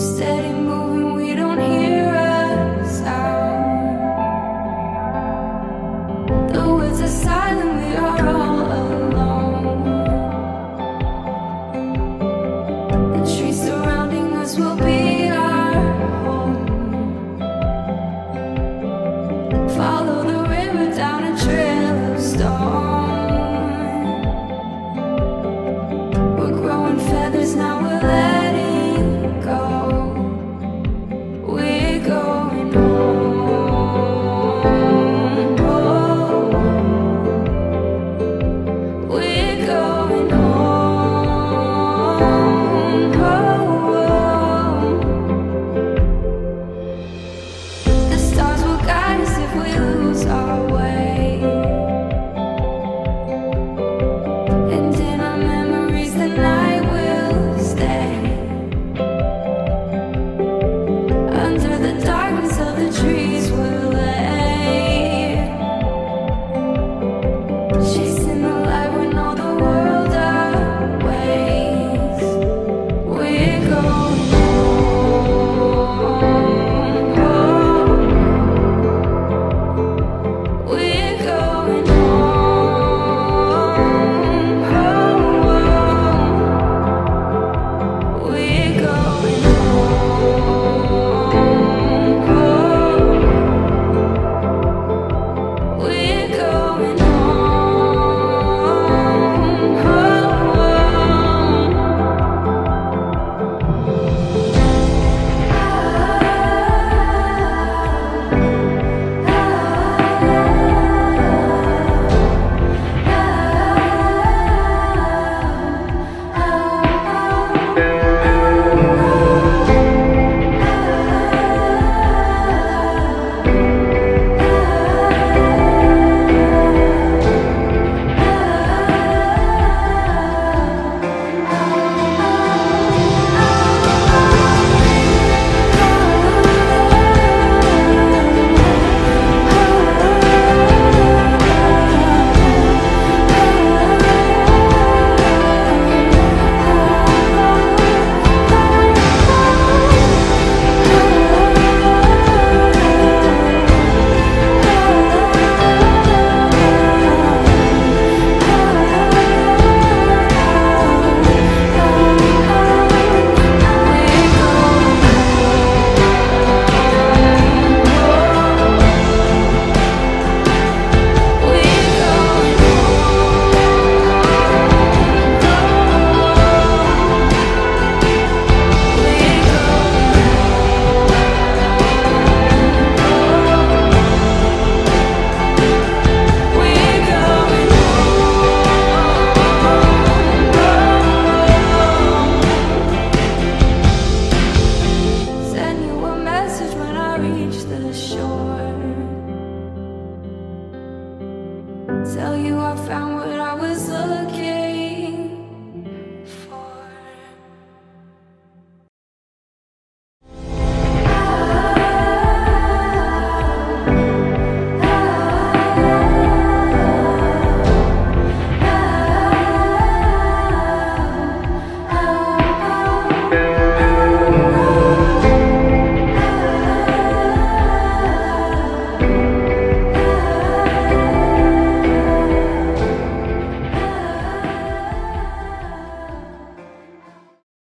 stay.